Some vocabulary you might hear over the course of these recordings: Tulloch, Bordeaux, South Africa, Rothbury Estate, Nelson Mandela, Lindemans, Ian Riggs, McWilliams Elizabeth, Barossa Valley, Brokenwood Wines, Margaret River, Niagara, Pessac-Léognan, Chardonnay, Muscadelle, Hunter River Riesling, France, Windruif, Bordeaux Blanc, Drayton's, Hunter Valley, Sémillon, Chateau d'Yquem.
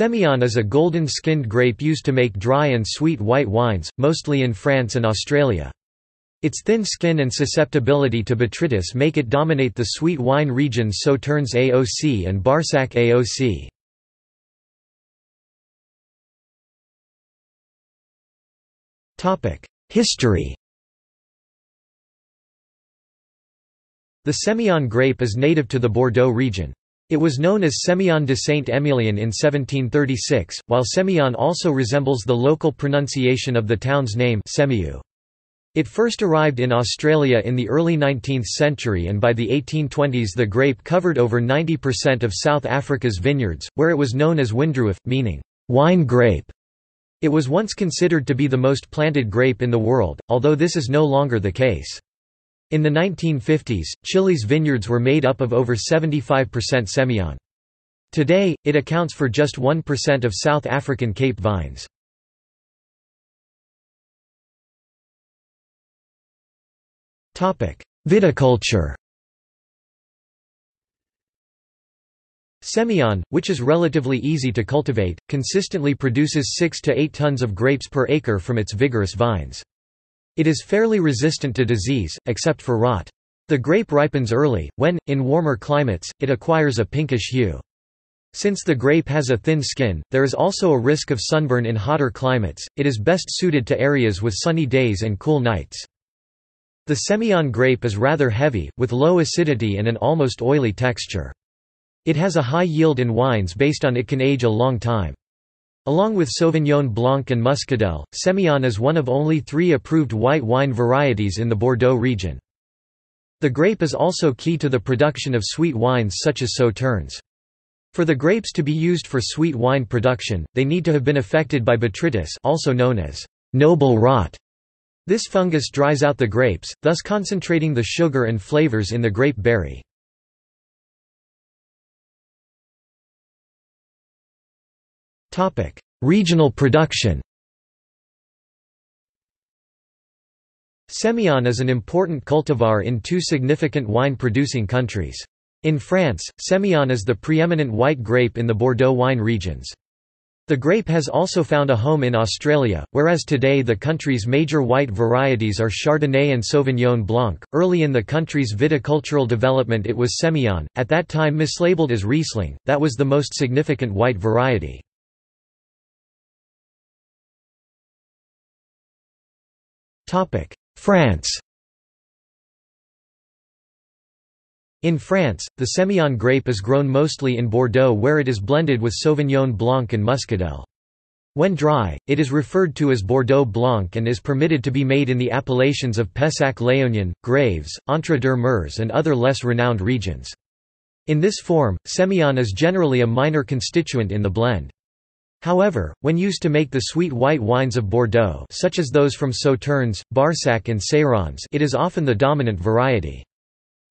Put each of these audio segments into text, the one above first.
Sémillon is a golden-skinned grape used to make dry and sweet white wines, mostly in France and Australia. Its thin skin and susceptibility to Botrytis make it dominate the sweet wine regions Sauternes AOC and Barsac AOC. History. The Sémillon grape is native to the Bordeaux region. It was known as Sémillon de Saint-Émilion in 1736, while Sémillon also resembles the local pronunciation of the town's name Semiou. It first arrived in Australia in the early 19th century, and by the 1820s the grape covered over 90% of South Africa's vineyards, where it was known as Windruif, meaning, "wine grape". It was once considered to be the most planted grape in the world, although this is no longer the case. In the 1950s, Chile's vineyards were made up of over 75% Sémillon. Today, it accounts for just 1% of South African Cape vines. Viticulture. Sémillon, which is relatively easy to cultivate, consistently produces 6 to 8 tons of grapes per acre from its vigorous vines. It is fairly resistant to disease, except for rot. The grape ripens early, when, in warmer climates, it acquires a pinkish hue. Since the grape has a thin skin, there is also a risk of sunburn in hotter climates. It is best suited to areas with sunny days and cool nights. The Sémillon grape is rather heavy, with low acidity and an almost oily texture. It has a high yield in wines based on it can age a long time. Along with Sauvignon Blanc and Muscadelle, Sémillon is one of only 3 approved white wine varieties in the Bordeaux region. The grape is also key to the production of sweet wines such as Sauternes. For the grapes to be used for sweet wine production, they need to have been affected by Botrytis, also known as noble rot. This fungus dries out the grapes, thus concentrating the sugar and flavors in the grape berry. Regional production. Sémillon is an important cultivar in 2 significant wine-producing countries. In France, Sémillon is the preeminent white grape in the Bordeaux wine regions. The grape has also found a home in Australia, whereas today the country's major white varieties are Chardonnay and Sauvignon Blanc. Early in the country's viticultural development it was Sémillon, at that time mislabeled as Riesling, that was the most significant white variety. France. In France, the Sémillon grape is grown mostly in Bordeaux, where it is blended with Sauvignon Blanc and Muscadelle. When dry, it is referred to as Bordeaux Blanc and is permitted to be made in the appellations of Pessac-Léognan, Graves, Entre-deux-Mers and other less renowned regions. In this form, Sémillon is generally a minor constituent in the blend. However, when used to make the sweet white wines of Bordeaux, such as those from Sauternes, Barsac and Cérons, it is often the dominant variety.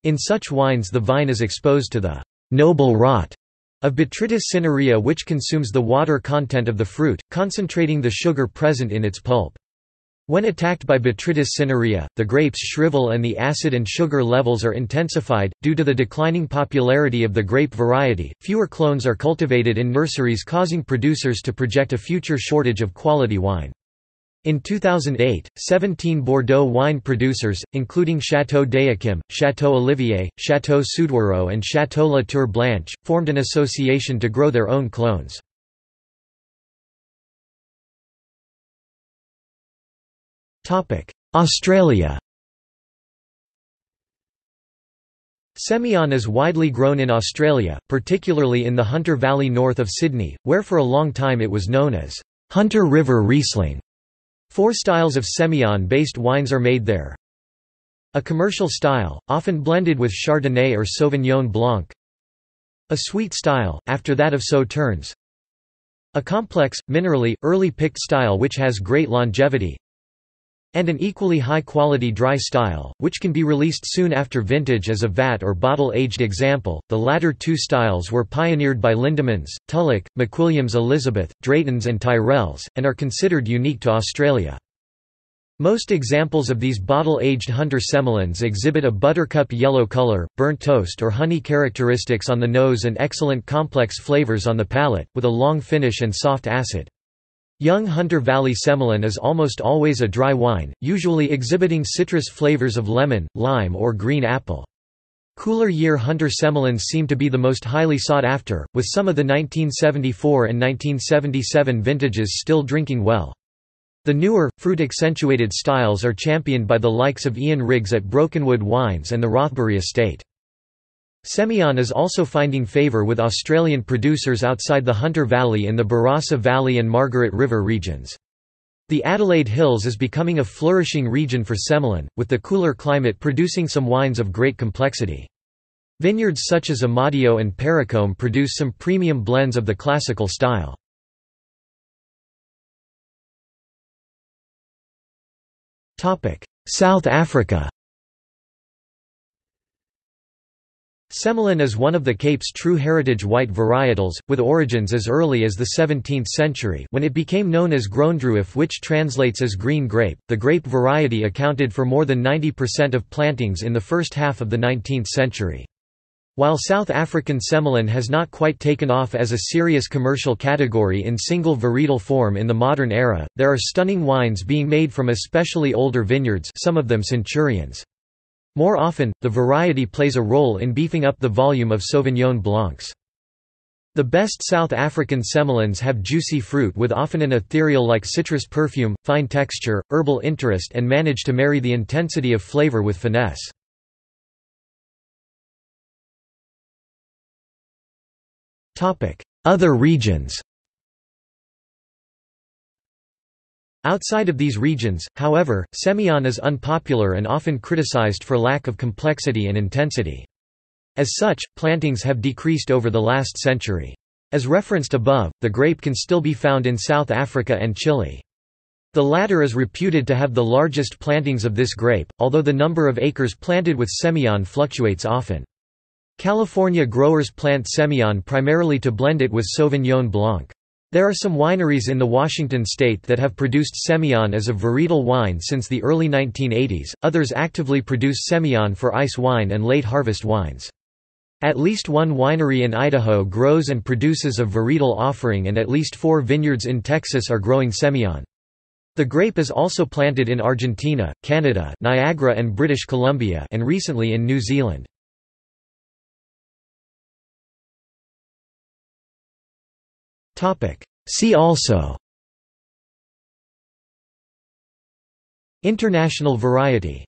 In such wines the vine is exposed to the «noble rot» of Botrytis cinerea, which consumes the water content of the fruit, concentrating the sugar present in its pulp. When attacked by Botrytis cinerea, the grapes shrivel and the acid and sugar levels are intensified. Due to the declining popularity of the grape variety, fewer clones are cultivated in nurseries, causing producers to project a future shortage of quality wine. In 2008, 17 Bordeaux wine producers, including Chateau d'Yquem, Chateau Olivier, Chateau Suduiraut, and Chateau Latour Blanche, formed an association to grow their own clones. Australia. Sémillon is widely grown in Australia, particularly in the Hunter Valley north of Sydney, where for a long time it was known as Hunter River Riesling. 4 styles of Sémillon-based wines are made there. A commercial style, often blended with Chardonnay or Sauvignon Blanc. A sweet style, after that of Sauternes. A complex, minerally, early-picked style which has great longevity. And an equally high-quality dry style, which can be released soon after vintage as a vat or bottle-aged example. The latter 2 styles were pioneered by Lindemans, Tulloch, McWilliams Elizabeth, Drayton's and Tyrell's, and are considered unique to Australia. Most examples of these bottle-aged Hunter Semillons exhibit a buttercup yellow color, burnt toast or honey characteristics on the nose and excellent complex flavors on the palate, with a long finish and soft acid. Young Hunter Valley Semillon is almost always a dry wine, usually exhibiting citrus flavors of lemon, lime or green apple. Cooler year Hunter Semillons seem to be the most highly sought after, with some of the 1974 and 1977 vintages still drinking well. The newer, fruit-accentuated styles are championed by the likes of Ian Riggs at Brokenwood Wines and the Rothbury Estate. Sémillon is also finding favour with Australian producers outside the Hunter Valley in the Barossa Valley and Margaret River regions. The Adelaide Hills is becoming a flourishing region for Sémillon, with the cooler climate producing some wines of great complexity. Vineyards such as Amadio and Paracombe produce some premium blends of the classical style. South Africa. Sémillon is one of the Cape's true heritage white varietals, with origins as early as the 17th century when it became known as Grondruif, which translates as green grape. The grape variety accounted for more than 90% of plantings in the first half of the 19th century. While South African Sémillon has not quite taken off as a serious commercial category in single varietal form in the modern era, there are stunning wines being made from especially older vineyards, some of them centurions. More often, the variety plays a role in beefing up the volume of Sauvignon Blancs. The best South African Sémillons have juicy fruit with often an ethereal-like citrus perfume, fine texture, herbal interest and manage to marry the intensity of flavor with finesse. Other regions. Outside of these regions, however, Sémillon is unpopular and often criticized for lack of complexity and intensity. As such, plantings have decreased over the last century. As referenced above, the grape can still be found in South Africa and Chile. The latter is reputed to have the largest plantings of this grape, although the number of acres planted with Sémillon fluctuates often. California growers plant Sémillon primarily to blend it with Sauvignon Blanc. There are some wineries in the Washington state that have produced Sémillon as a varietal wine since the early 1980s, others actively produce Sémillon for ice wine and late harvest wines. At least one winery in Idaho grows and produces a varietal offering and at least four vineyards in Texas are growing Sémillon. The grape is also planted in Argentina, Canada, Niagara and British Columbia and recently in New Zealand. See also: International variety.